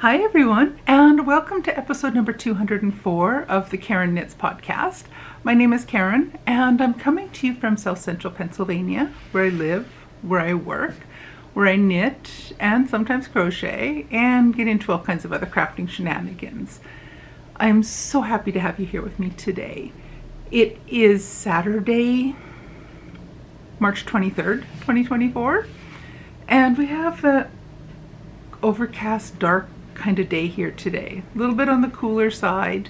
Hi everyone, and welcome to episode number 204 of the Karen Knits Podcast. My name is Karen, and I'm coming to you from South Central Pennsylvania, where I live, where I work, where I knit, and sometimes crochet, and get into all kinds of other crafting shenanigans. I'm so happy to have you here with me today. It is Saturday, March 23rd, 2024, and we have an overcast, dark kind of day here today. A little bit on the cooler side.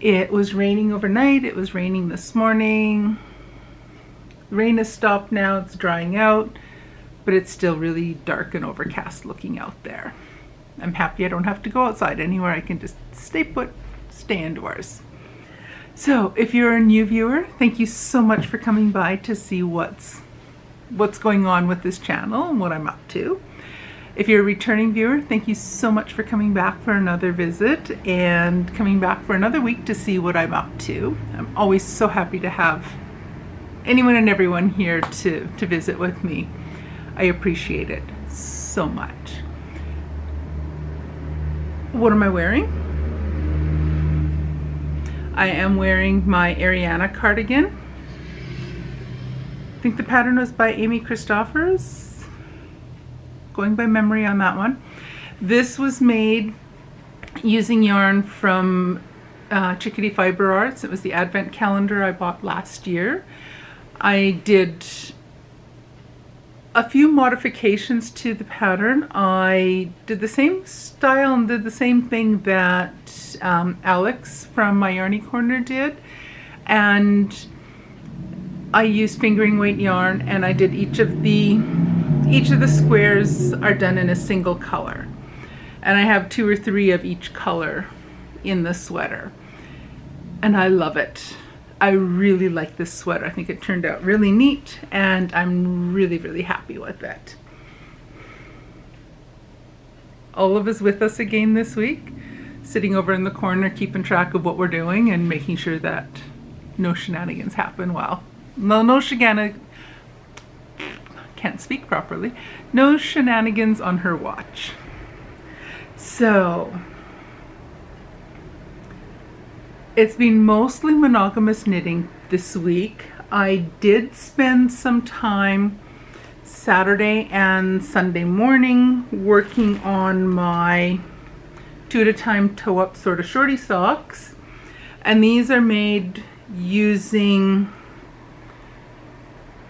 It was raining overnight, it was raining this morning. The rain has stopped now, it's drying out, but it's still really dark and overcast looking out there. I'm happy I don't have to go outside anywhere, I can just stay put, stay indoors. So if you're a new viewer, thank you so much for coming by to see what's going on with this channel and what I'm up to. If you're a returning viewer, thank you so much for coming back for another visit and coming back for another week to see what I'm up to. I'm always so happy to have anyone and everyone here to visit with me. I appreciate it so much. What am I wearing? I am wearing my Ariana cardigan. I think the pattern was by Amy Kristoffers. Going by memory on that one. This was made using yarn from Chickadee Fiber Arts. It was the advent calendar I bought last year. I did a few modifications to the pattern. I did the same style and did the same thing that Alex from My Yarny Corner did, and I used fingering weight yarn, and I did each of the squares are done in a single color, and I have two or three of each color in the sweater, and I love it. I really like this sweater. I think it turned out really neat, and I'm really happy with it. Olive is with us again this week, sitting over in the corner keeping track of what we're doing and making sure that no shenanigans happen. Well, no shenanigans. Can't speak properly. No shenanigans on her watch. So it's been mostly monogamous knitting this week. I did spend some time Saturday and Sunday morning working on my two at a time toe up sort of shorty socks, and these are made using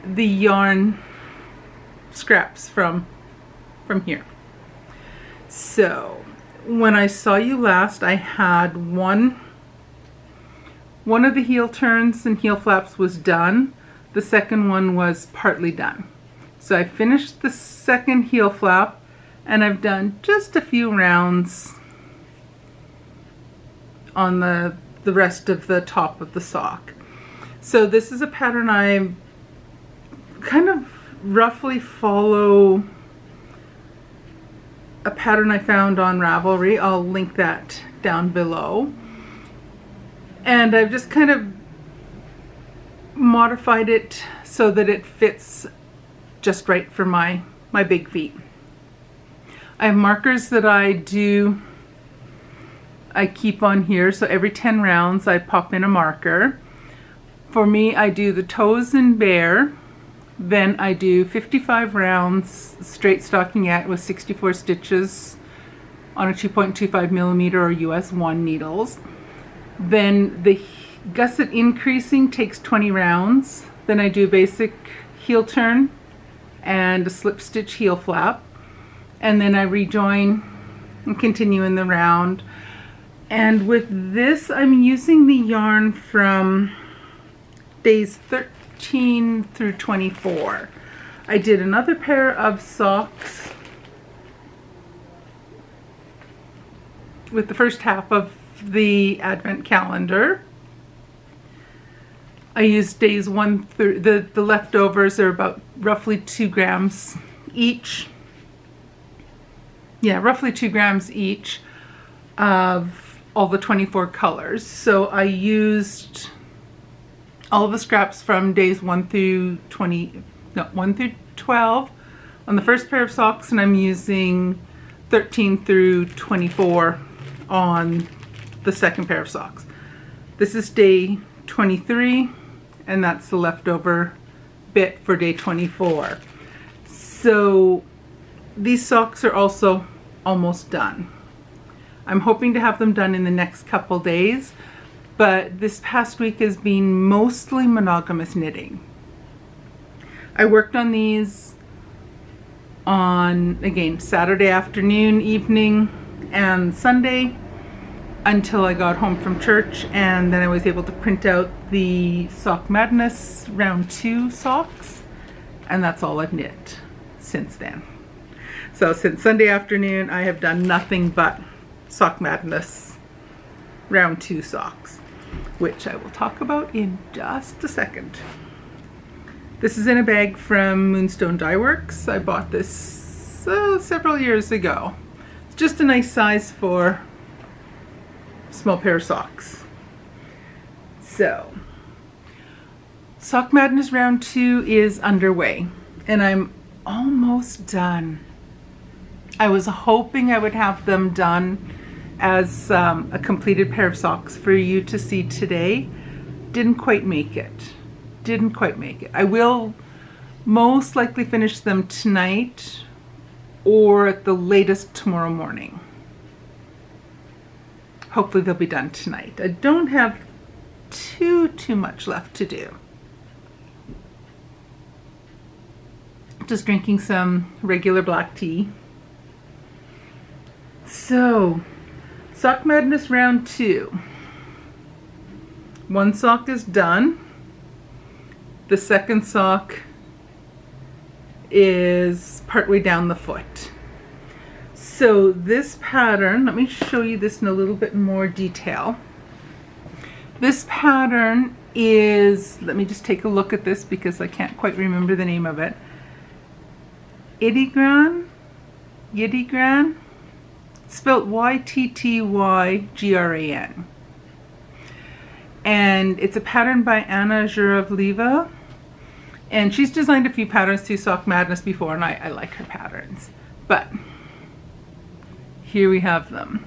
the yarn scraps from here. So when I saw you last, I had one of the heel turns and heel flaps was done. The second one was partly done. So I finished the second heel flap, and I've done just a few rounds on the rest of the top of the sock. So this is a pattern I kind of roughly follow, a pattern I found on Ravelry. I'll link that down below, and I've just kind of modified it so that it fits just right for my big feet. I have markers that I keep on here, so every 10 rounds I pop in a marker. For me, I do the toes and bare. Then I do 55 rounds straight stockinette with 64 stitches on a 2.25 millimeter or US1 needles. Then the gusset increasing takes 20 rounds. Then I do a basic heel turn and a slip stitch heel flap. And then I rejoin and continue in the round. And with this, I'm using the yarn from days 13 through 24. I did another pair of socks with the first half of the advent calendar. I used days 1 through the leftovers are about roughly 2 grams each. Yeah, roughly 2 grams each of all the 24 colors. So I used all the scraps from days 1 through 12 on the first pair of socks, and I'm using 13 through 24 on the second pair of socks. This is day 23, and that's the leftover bit for day 24. So these socks are also almost done. I'm hoping to have them done in the next couple days, but this past week has been mostly monogamous knitting. I worked on these on, again, Saturday afternoon, evening, and Sunday until I got home from church, and then I was able to print out the Sock Madness round 2 socks, and that's all I've knit since then. So since Sunday afternoon, I have done nothing but Sock Madness round 2 socks, which I will talk about in just a second. This is in a bag from Moonstone Dye Works. I bought this several years ago. It's just a nice size for a small pair of socks. So, Sock Madness round 2 is underway, and I'm almost done. I was hoping I would have them done as a completed pair of socks for you to see today. Didn't quite make it. I will most likely finish them tonight or at the latest tomorrow morning. Hopefully they'll be done tonight. I don't have too much left to do. Just drinking some regular black tea. So, Sock Madness round 2. One sock is done. The second sock is partway down the foot. So this pattern, let me show you this in a little bit more detail. This pattern is, let me just take a look at this because I can't quite remember the name of it. Yttygran, spelled Y-T-T-Y-G-R-A-N. And it's a pattern by Anna Zhuravleva. And she's designed a few patterns through Sock Madness before, and I like her patterns. But here we have them.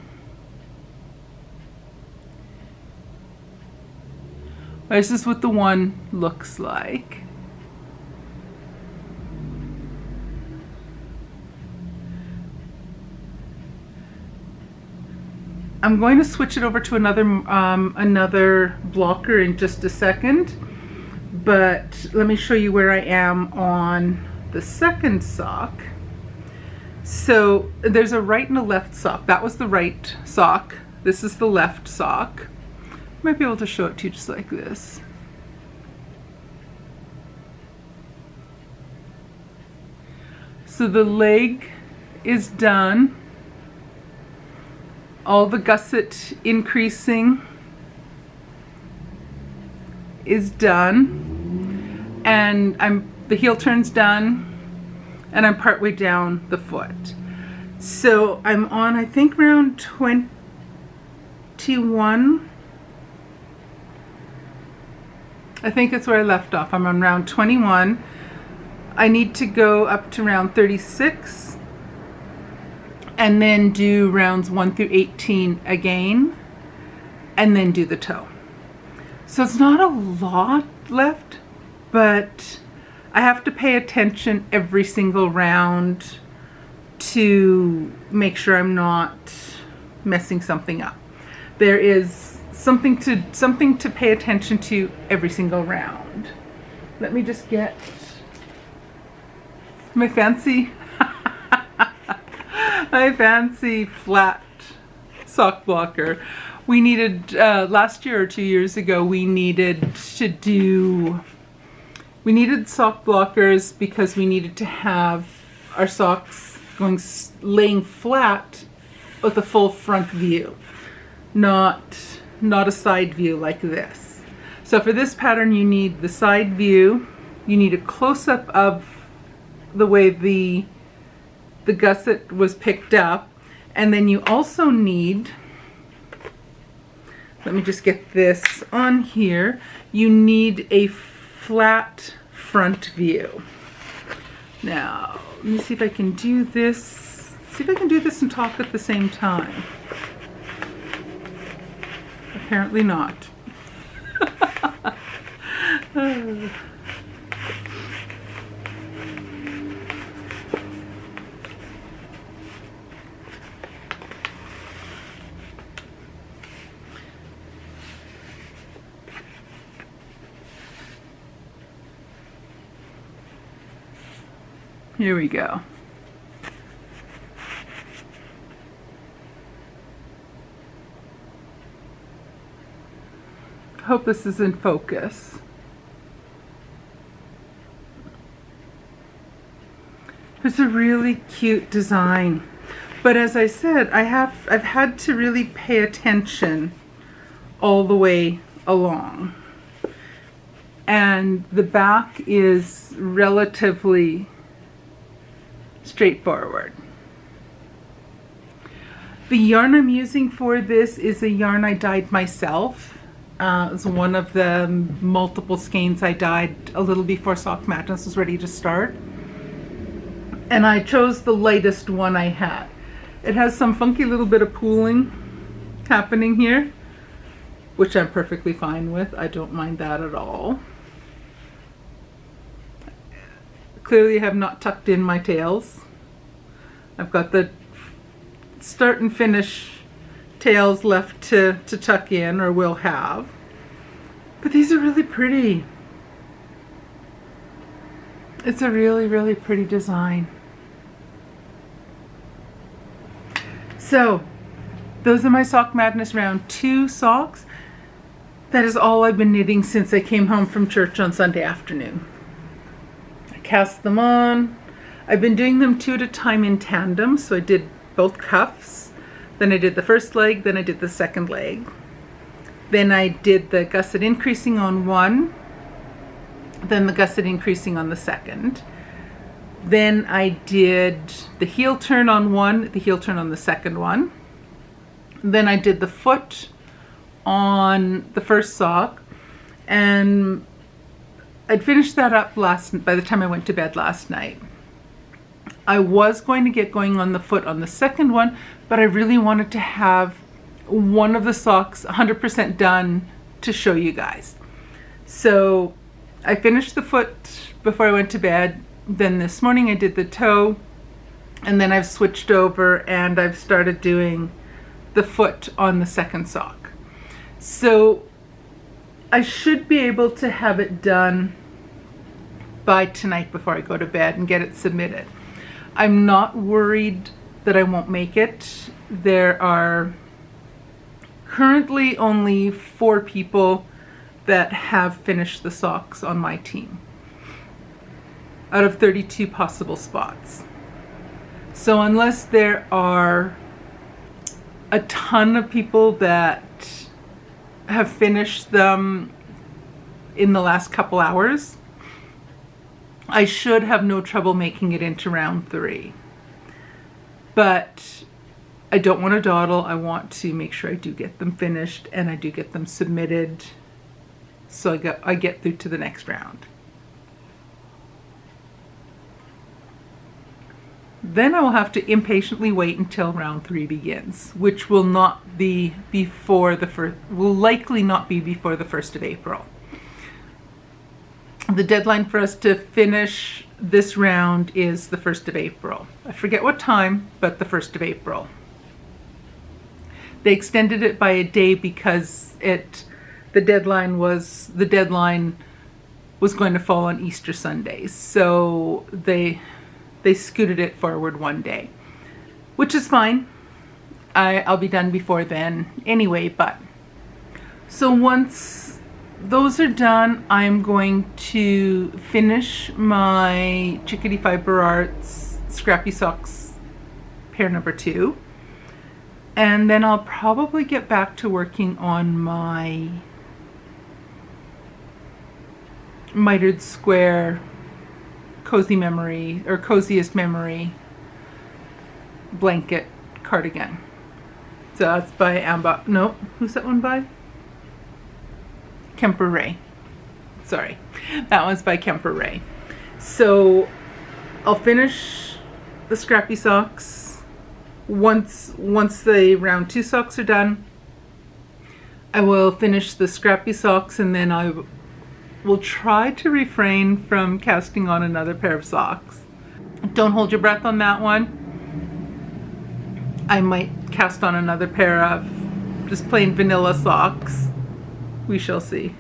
This is what the one looks like. I'm going to switch it over to another blocker in just a second, but let me show you where I am on the second sock. So there's a right and a left sock. That was the right sock. This is the left sock. Might be able to show it to you just like this. So the leg is done. All the gusset increasing is done, and the heel turn's done, and I'm partway down the foot. So I'm on, I think, round 21. I think that's where I left off. I'm on round 21. I need to go up to round 36. And then do rounds 1 through 18 again, and then do the toe. So it's not a lot left, but I have to pay attention every single round to make sure I'm not messing something up. There is something to pay attention to every single round. Let me just get my fancy flat sock blocker. We needed, last year or 2 years ago, we needed sock blockers because we needed to have our socks laying flat with a full front view, not a side view like this. So for this pattern, you need the side view, you need a close-up of the way the gusset was picked up, and then you also need, let me just get this on here, you need a flat front view. Now, let me see if I can do this See if I can do this and top at the same time. Apparently not. Oh. Here we go. I hope this is in focus. It's a really cute design, but as I said, I've had to really pay attention all the way along, and the back is relatively straightforward. The yarn I'm using for this is a yarn I dyed myself. It's one of the multiple skeins I dyed a little before Sock Madness was ready to start. And I chose the lightest one I had. It has some funky little bit of pooling happening here, which I'm perfectly fine with. I don't mind that at all. Clearly have not tucked in my tails. I've got the start and finish tails left to tuck in, or will have. But these are really pretty. It's a really, really pretty design. So, those are my Sock Madness round 2 socks. That is all I've been knitting since I came home from church on Sunday afternoon. Cast them on. I've been doing them 2 at a time in tandem, so I did both cuffs, then I did the first leg, then I did the second leg, then I did the gusset increasing on one, then the gusset increasing on the second, then I did the heel turn on one, the heel turn on the second one, then I did the foot on the first sock, and I'd finished that up by the time I went to bed last night. I was going to get going on the foot on the second one, but I really wanted to have one of the socks 100% done to show you guys. So I finished the foot before I went to bed. Then this morning I did the toe, and then I've switched over and I've started doing the foot on the second sock. So I should be able to have it done by tonight before I go to bed and get it submitted. I'm not worried that I won't make it. There are currently only 4 people that have finished the socks on my team out of 32 possible spots. So unless there are a ton of people that have finished them in the last couple hours, I should have no trouble making it into round 3. But I don't want to dawdle. I want to make sure I do get them finished and I do get them submitted, so I get through to the next round. Then I will have to impatiently wait until round 3 begins, which will not be before the first, will likely not be before the 1st of April. The deadline for us to finish this round is the 1st of April. I forget what time, but the 1st of April. They extended it by a day because the deadline was going to fall on Easter Sunday, so they scooted it forward one day, which is fine. I'll be done before then anyway, but. So once those are done, I'm going to finish my Chickadee Fiber Arts Scrappy Socks pair number 2. And then I'll probably get back to working on my mitered square Cozy Memory, or Coziest Memory blanket cardigan. So that's by Amba, no, who's that one by? Kemper Ray. Sorry, that one's by Kemper Ray. So I'll finish the Scrappy Socks once the round 2 socks are done, I will finish the scrappy socks, and then I will try to refrain from casting on another pair of socks. Don't hold your breath on that one. I might cast on another pair of just plain vanilla socks. We shall see.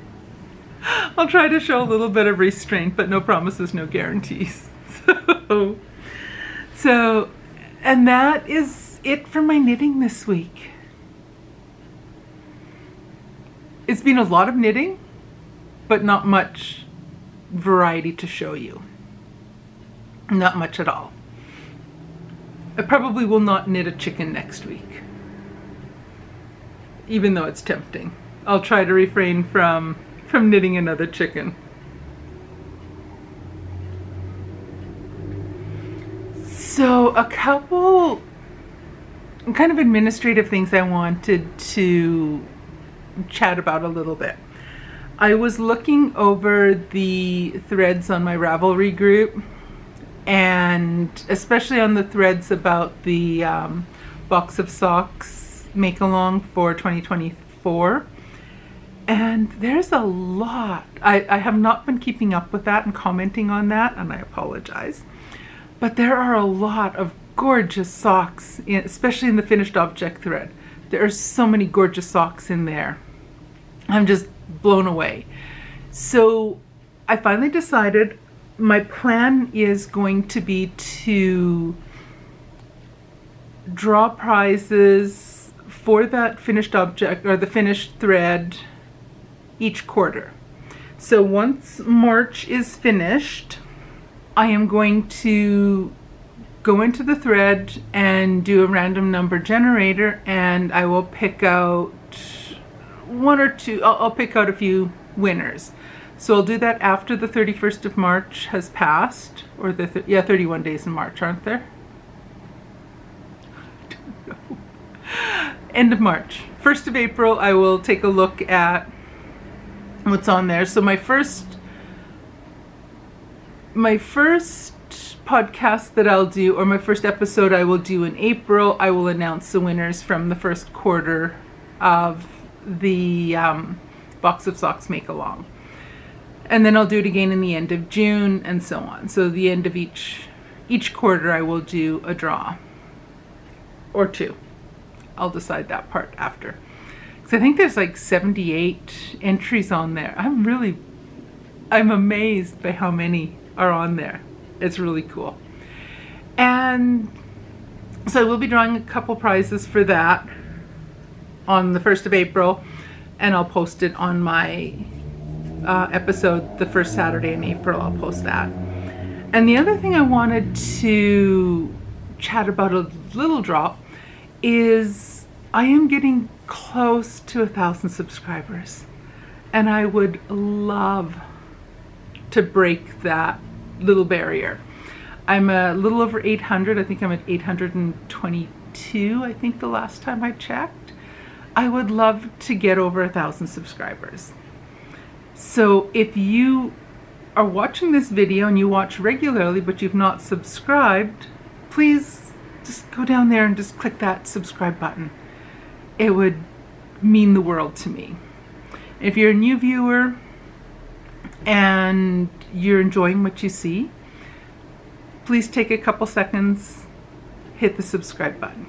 I'll try to show a little bit of restraint, but no promises, no guarantees. So and that is it for my knitting this week. It's been a lot of knitting, but not much variety to show you. Not much at all. I probably will not knit a chicken next week, even though it's tempting. I'll try to refrain from knitting another chicken. So a couple kind of administrative things I wanted to chat about a little bit. I was looking over the threads on my Ravelry group, and especially on the threads about the box of socks make-along for 2024. And there's a lot. I have not been keeping up with that and commenting on that, and I apologize. But there are a lot of gorgeous socks, especially in the finished object thread. There are so many gorgeous socks in there. I'm just blown away. So I finally decided my plan is going to be to draw prizes for that finished object or the finished thread each quarter. So once March is finished, I am going to go into the thread and do a random number generator, and I will pick out one or two, I'll pick out a few winners. So I'll do that after the 31st of March has passed, or the 31 days in March, aren't there? I don't know. End of March. 1st of April, I will take a look at what's on there. So my first podcast that I'll do, or my first episode I will do in April, I will announce the winners from the first quarter of the box of socks make along. And then I'll do it again in the end of June, and so on. So the end of each quarter I will do a draw. Or two. I'll decide that part after. Because I think there's like 78 entries on there. I'm amazed by how many are on there. It's really cool. And so I will be drawing a couple prizes for that on the 1st of April. And I'll post it on my episode the first Saturday in April. I'll post that. And the other thing I wanted to chat about a little drop is I am getting close to 1,000 subscribers, and I would love to break that little barrier. I'm a little over 800. I think I'm at 822, I think, the last time I checked. I would love to get over 1,000 subscribers. So if you are watching this video and you watch regularly but you've not subscribed, please just go down there and just click that subscribe button. It would mean the world to me. If you're a new viewer and you're enjoying what you see, please take a couple seconds, hit the subscribe button.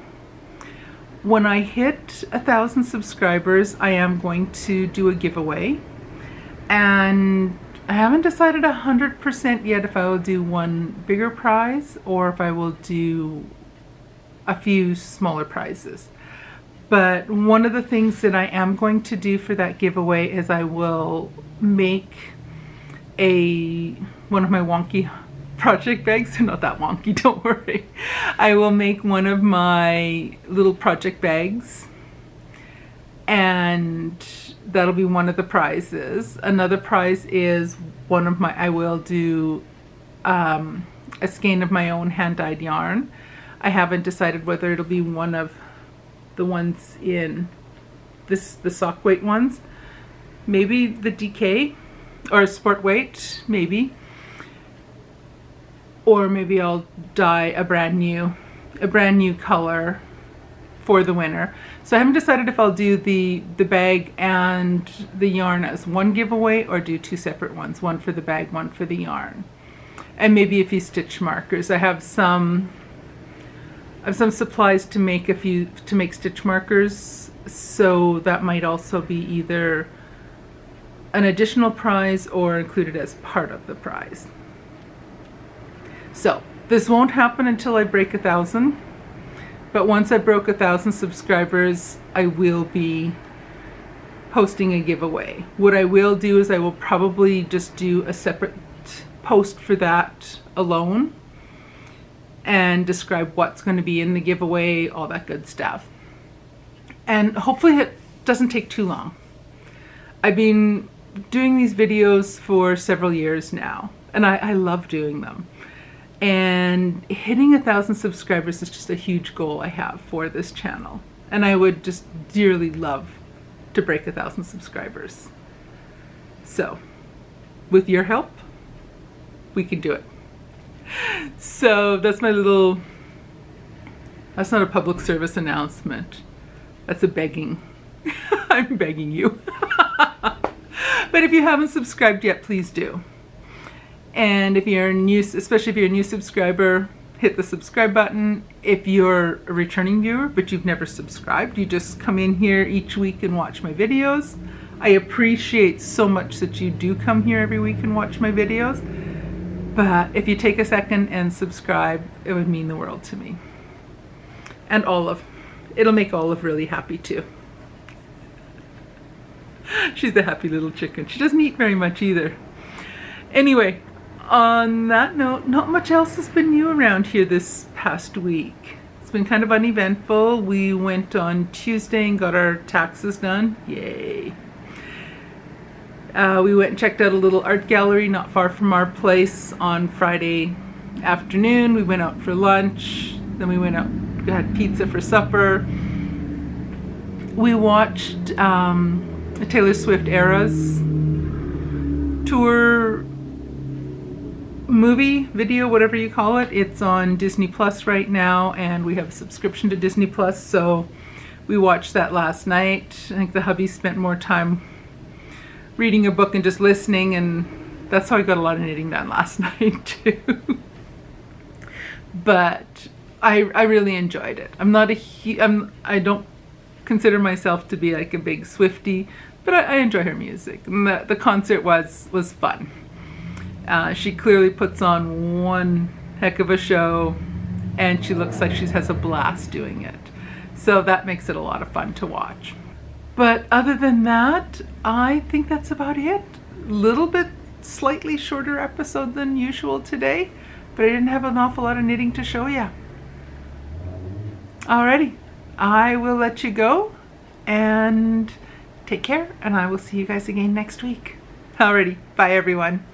When I hit 1,000 subscribers, I am going to do a giveaway. And I haven't decided 100% yet if I will do one bigger prize or if I will do a few smaller prizes. But one of the things that I am going to do for that giveaway is I will make one of my wonky project bags. They're not that wonky, don't worry. I will make one of my little project bags, and that'll be one of the prizes. Another prize is one of my, I will do a skein of my own hand-dyed yarn. I haven't decided whether it'll be one of the ones in this, the sock weight ones, maybe the DK or sport weight, maybe, or maybe I'll dye a brand new color for the winner. So I haven't decided if I'll do the bag and the yarn as one giveaway or do two separate ones, one for the bag, one for the yarn. And maybe a few stitch markers. I have some supplies to make a few stitch markers, so that might also be either an additional prize or included as part of the prize. So this won't happen until I break 1,000, but once I broke 1,000 subscribers, I will be posting a giveaway. What I will do is I will probably just do a separate post for that alone and describe what's going to be in the giveaway, all that good stuff. And hopefully it doesn't take too long. I've been doing these videos for several years now, and I love doing them. And hitting 1,000 subscribers is just a huge goal I have for this channel. And I would just dearly love to break 1,000 subscribers. So, with your help, we can do it. So that's my little, that's not a public service announcement. That's a begging. I'm begging you. But if you haven't subscribed yet, please do. And if you're a new, especially if you're a new subscriber, hit the subscribe button. If you're a returning viewer, but you've never subscribed, you just come in here each week and watch my videos. I appreciate so much that you do come here every week and watch my videos. But if you take a second and subscribe, it would mean the world to me. And Olive. It'll make Olive really happy too. She's a happy little chicken. She doesn't eat very much either. Anyway, on that note, not much else has been new around here this past week. It's been kind of uneventful. We went on Tuesday and got our taxes done. Yay. We went and checked out a little art gallery not far from our place on Friday afternoon. We went out for lunch, then we went out, had pizza for supper. We watched the Taylor Swift Eras tour movie, video, whatever you call it. It's on Disney Plus right now, and we have a subscription to Disney Plus, so we watched that last night. I think the hubby spent more time reading a book and just listening, and that's how I got a lot of knitting done last night too. But I really enjoyed it. I'm not a, I don't consider myself to be like a big Swiftie, but I enjoy her music, and the concert was fun. She clearly puts on one heck of a show, and she looks like she has a blast doing it. So that makes it a lot of fun to watch. But other than that, I think that's about it. Little bit slightly shorter episode than usual today, but I didn't have an awful lot of knitting to show you. Alrighty, I will let you go and take care, and I will see you guys again next week. Alrighty, bye everyone.